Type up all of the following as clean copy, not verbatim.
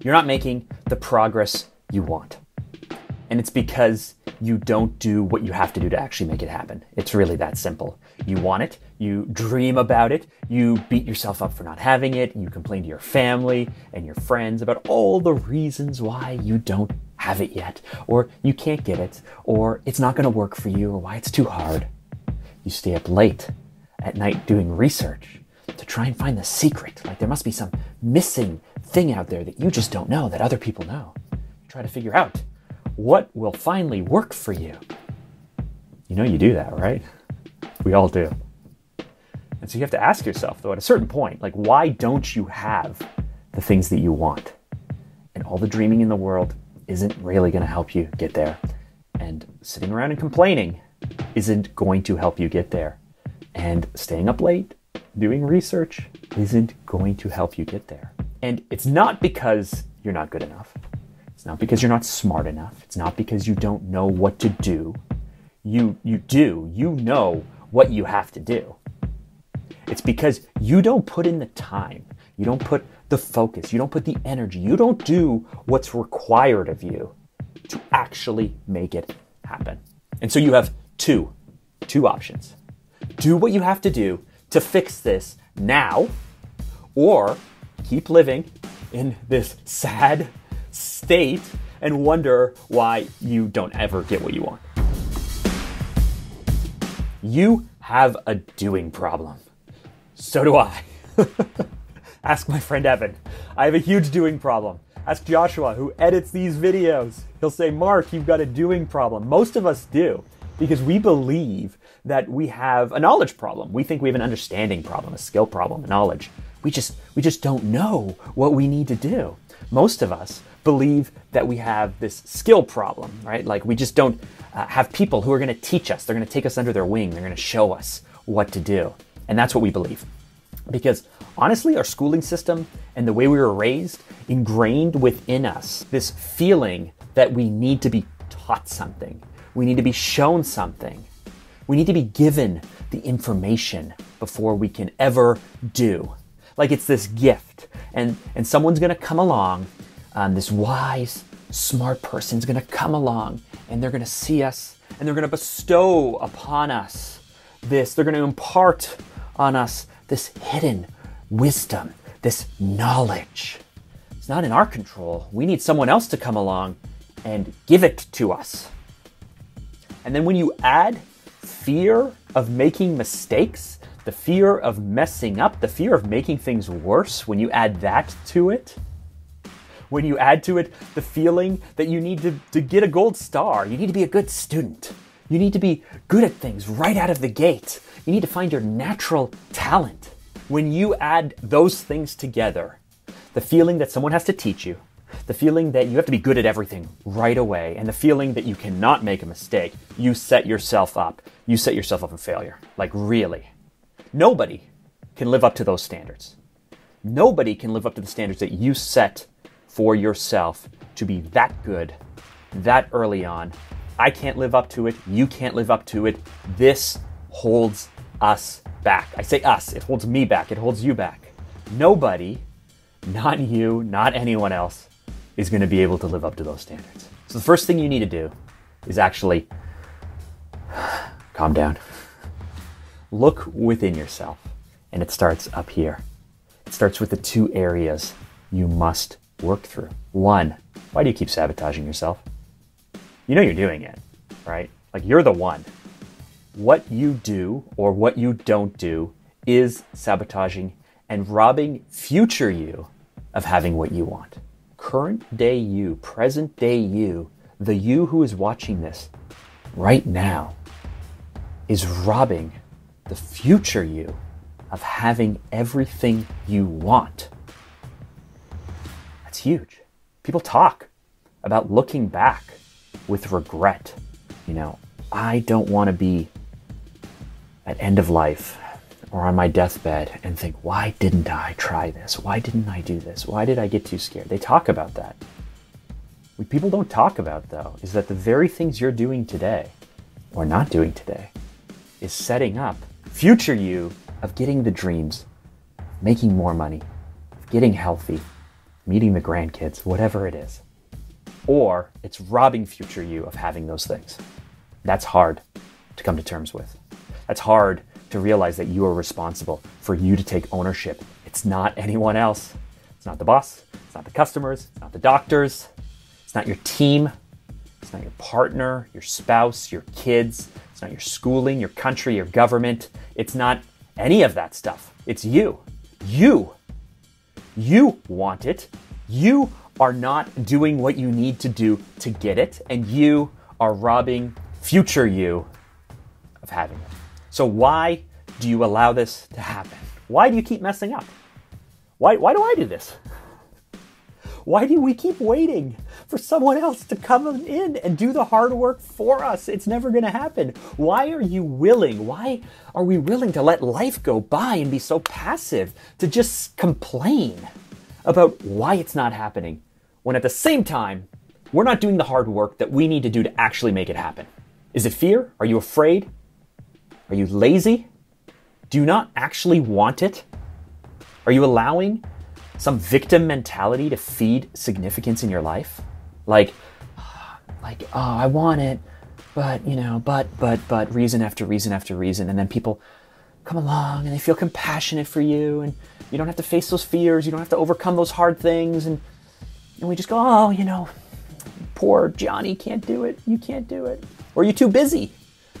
You're not making the progress you want. And it's because you don't do what you have to do to actually make it happen. It's really that simple. You want it, you dream about it, you beat yourself up for not having it, you complain to your family and your friends about all the reasons why you don't have it yet, or you can't get it, or it's not gonna work for you, or why it's too hard. You stay up late at night doing research to try and find the secret. Like there must be some missing thing out there that you just don't know that other people know. Try to figure out what will finally work for you. You know you do that, right? We all do. And so you have to ask yourself, though, at a certain point, like, why don't you have the things that you want? And all the dreaming in the world isn't really going to help you get there. And sitting around and complaining isn't going to help you get there. And staying up late, doing research isn't going to help you get there. And it's not because you're not good enough. It's not because you're not smart enough. It's not because you don't know what to do. You know what you have to do. It's because you don't put in the time. You don't put the focus. You don't put the energy. You don't do what's required of you to actually make it happen. And so you have two options. Do what you have to do to fix this now, or keep living in this sad state and wonder why you don't ever get what you want. You have a doing problem. So do I. Ask my friend Evan. I have a huge doing problem. Ask Joshua, who edits these videos. He'll say, Mark, you've got a doing problem. Most of us do, because we believe that we have a knowledge problem. We think we have an understanding problem, a skill problem, a knowledge. We just don't know what we need to do. Most of us believe that we have this skill problem, right? Like we just don't have people who are gonna teach us. They're gonna take us under their wing. They're gonna show us what to do. And that's what we believe. Because honestly, our schooling system and the way we were raised ingrained within us this feeling that we need to be taught something. We need to be shown something. We need to be given the information before we can ever do. Like it's this gift, and someone's gonna come along, this wise, smart person's gonna come along, and they're gonna see us, and they're gonna bestow upon us this, they're gonna impart on us this hidden wisdom, this knowledge. It's not in our control. We need someone else to come along and give it to us. And then when you add fear of making mistakes, the fear of messing up, the fear of making things worse, when you add that to it, when you add to it the feeling that you need to get a gold star, you need to be a good student, you need to be good at things right out of the gate, you need to find your natural talent. When you add those things together, the feeling that someone has to teach you, the feeling that you have to be good at everything right away, and the feeling that you cannot make a mistake, you set yourself up. You set yourself up for failure. Like really. Nobody can live up to those standards. Nobody can live up to the standards that you set for yourself to be that good, that early on. I can't live up to it. You can't live up to it. This holds us back. I say us. It holds me back. It holds you back. Nobody, not you, not anyone else, is going to be able to live up to those standards. So the first thing you need to do is actually calm down. Look within yourself, and it starts up here. It starts with the two areas you must work through. One, why do you keep sabotaging yourself? You know you're doing it, right? Like you're the one. What you do or what you don't do is sabotaging and robbing future you of having what you want. Current day you, present day you, the you who is watching this right now is robbing the future you of having everything you want. That's huge. People talk about looking back with regret. You know, I don't want to be at end of life or on my deathbed and think, why didn't I try this? Why didn't I do this? Why did I get too scared? They talk about that. What people don't talk about, though, is that the very things you're doing today or not doing today is setting up future you of getting the dreams, making more money, getting healthy, meeting the grandkids, whatever it is. Or it's robbing future you of having those things. That's hard to come to terms with. That's hard to realize that you are responsible for you to take ownership. It's not anyone else. It's not the boss. It's not the customers. It's not the doctors. It's not your team. It's not your partner, your spouse, your kids. It's not your schooling, your country, your government. It's not any of that stuff. It's you. You want it. You are not doing what you need to do to get it, and you are robbing future you of having it. So why do you allow this to happen? Why do you keep messing up? Why do I do this? Why do we keep waiting for someone else to come in and do the hard work for us? It's never going to happen. Why are we willing to let life go by and be so passive to just complain about why it's not happening when at the same time we're not doing the hard work that we need to do to actually make it happen? Is it fear? Are you afraid? Are you lazy? Do you not actually want it? Are you allowing some victim mentality to feed significance in your life? Like, oh, I want it, but, you know, but reason after reason after reason. And then people come along and they feel compassionate for you, and you don't have to face those fears. You don't have to overcome those hard things. And we just go, oh, you know, poor Johnny can't do it. You can't do it. Or you're too busy,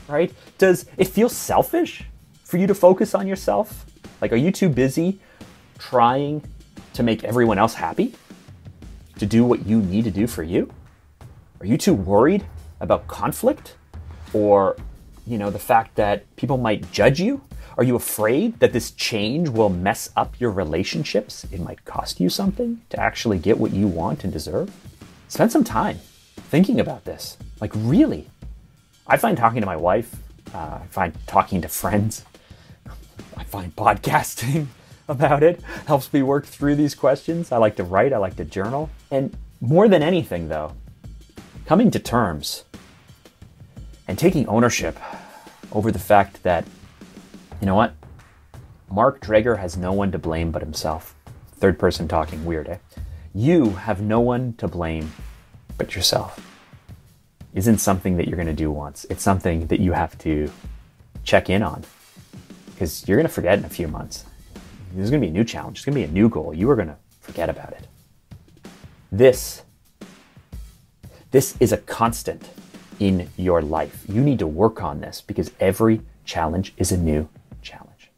right? Does it feel selfish for you to focus on yourself? Like, are you too busy trying to make everyone else happy? To do what you need to do for you? Are you too worried about conflict? Or, you know, the fact that people might judge you? Are you afraid that this change will mess up your relationships? It might cost you something to actually get what you want and deserve? Spend some time thinking about this. Like, really? I find talking to my wife, I find talking to friends, I find podcasting about it helps me work through these questions. I like to write, I like to journal. And more than anything though, coming to terms and taking ownership over the fact that, you know what? Mark Drager has no one to blame but himself. Third person talking, weird, eh? You have no one to blame but yourself. Isn't something that you're gonna do once. It's something that you have to check in on, because you're gonna forget in a few months. There's going to be a new challenge. It's going to be a new goal. You are going to forget about it. This is a constant in your life. You need to work on this because every challenge is a new challenge.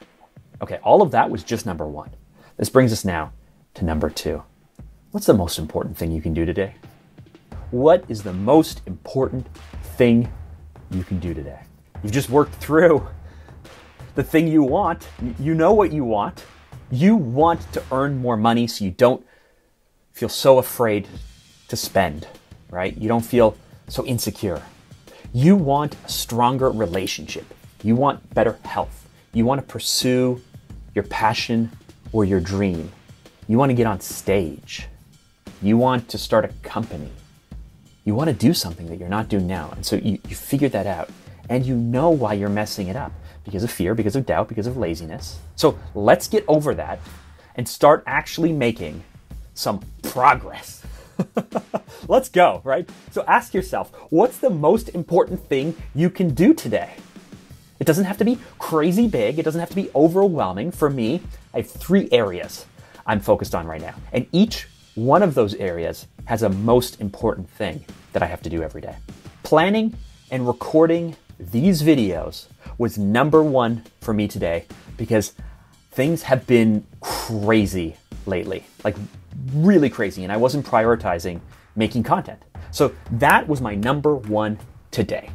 Okay, all of that was just number one. This brings us now to number two. What's the most important thing you can do today? What is the most important thing you can do today? You've just worked through the thing you want. You know what you want. You want to earn more money so you don't feel so afraid to spend, right? You don't feel so insecure. You want a stronger relationship. You want better health. You want to pursue your passion or your dream. You want to get on stage. You want to start a company. You want to do something that you're not doing now. And so you figure that out, and you know why you're messing it up. Because of fear, because of doubt, because of laziness. So let's get over that and start actually making some progress. Let's go, right? So ask yourself, what's the most important thing you can do today? It doesn't have to be crazy big. It doesn't have to be overwhelming. For me, I have three areas I'm focused on right now. And each one of those areas has a most important thing that I have to do every day. Planning and recording these videos was number one for me today because things have been crazy lately, like really crazy, and I wasn't prioritizing making content. So that was my number one today.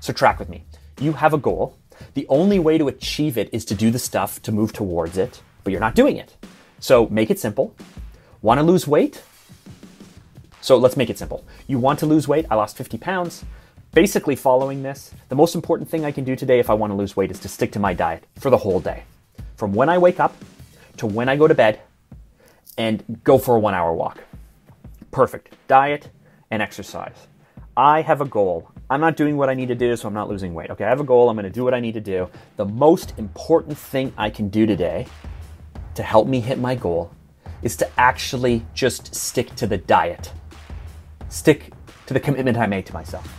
So track with me. You have a goal. The only way to achieve it is to do the stuff to move towards it, but you're not doing it. So make it simple. Want to lose weight? So let's make it simple. You want to lose weight? I lost 50 pounds. Basically following this, the most important thing I can do today if I want to lose weight is to stick to my diet for the whole day. From when I wake up to when I go to bed, and go for a 1 hour walk. Perfect. Diet and exercise. I have a goal. I'm not doing what I need to do, so I'm not losing weight. Okay, I have a goal. I'm going to do what I need to do. The most important thing I can do today to help me hit my goal is to actually just stick to the diet. Stick to the commitment I made to myself.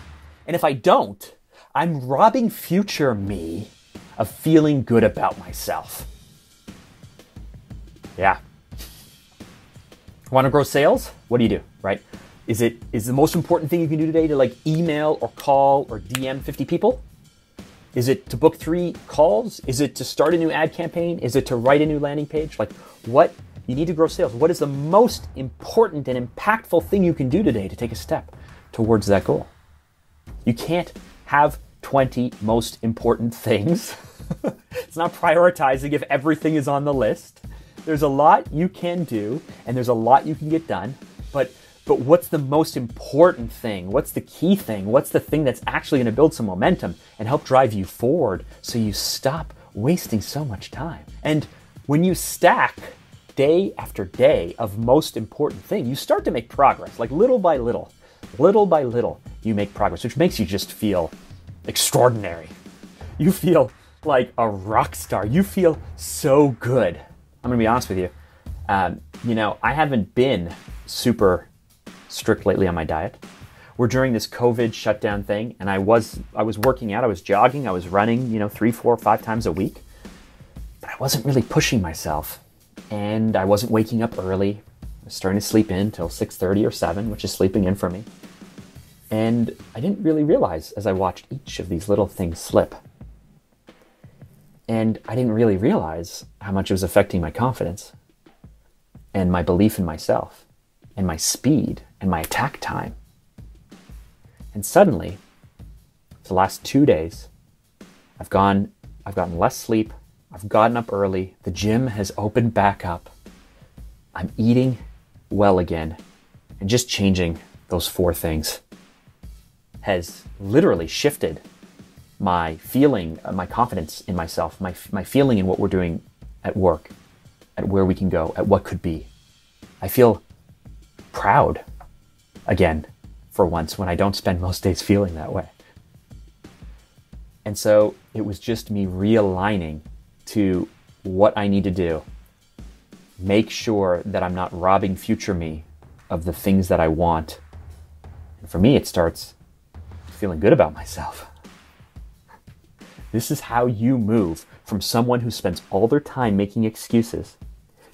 And if I don't, I'm robbing future me of feeling good about myself. Yeah. Want to grow sales? What do you do, right? Is the most important thing you can do today to like email or call or DM 50 people? Is it to book 3 calls? Is it to start a new ad campaign? Is it to write a new landing page? Like what? You need to grow sales. What is the most important and impactful thing you can do today to take a step towards that goal? You can't have 20 most important things. It's not prioritizing if everything is on the list. There's a lot you can do and there's a lot you can get done, but what's the most important thing? What's the key thing? What's the thing that's actually going to build some momentum and help drive you forward so you stop wasting so much time? And when you stack day after day of most important thing, you start to make progress. Like little by little, you make progress, which makes you just feel extraordinary. You feel like a rock star. You feel so good. I'm gonna be honest with you. You know, I haven't been super strict lately on my diet. We're during this COVID shutdown thing, and I was working out, I was jogging, I was running, you know, 3, 4, 5 times a week, but I wasn't really pushing myself, and I wasn't waking up early. I was starting to sleep in till 6:30 or 7, which is sleeping in for me. And I didn't really realize as I watched each of these little things slip. And I didn't really realize how much it was affecting my confidence and my belief in myself and my speed and my attack time. And suddenly, the last 2 days, I've gotten less sleep. I've gotten up early. The gym has opened back up. I'm eating well again, and just changing those 4 things has literally shifted my feeling, my confidence in myself, my feeling in what we're doing at work, at where we can go, at what could be. I feel proud again for once when I don't spend most days feeling that way. And so it was just me realigning to what I need to do. Make sure that I'm not robbing future me of the things that I want. And for me, it starts feeling good about myself. This is how you move from someone who spends all their time making excuses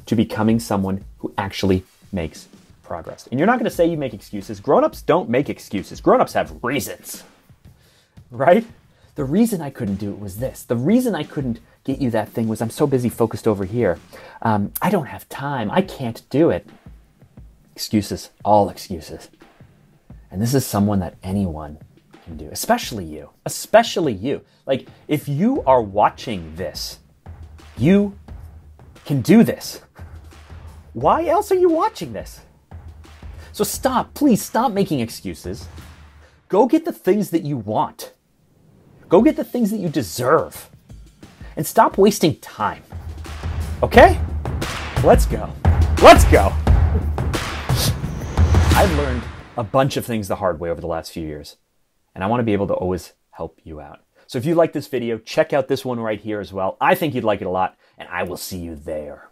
to becoming someone who actually makes progress. And you're not going to say you make excuses. Grown-ups don't make excuses. Grown-ups have reasons, right? The reason I couldn't do it was this. The reason I couldn't get you that thing was I'm so busy focused over here. I don't have time. I can't do it. Excuses, all excuses. And this is someone that anyone can do, especially you, Like if you are watching this, you can do this. Why else are you watching this? So stop, please stop making excuses. Go get the things that you want. Go get the things that you deserve and stop wasting time. Okay? Let's go. Let's go. I've learned a bunch of things the hard way over the last few years, and I want to be able to always help you out. So if you like this video, check out this one right here as well. I think you'd like it a lot, and I will see you there.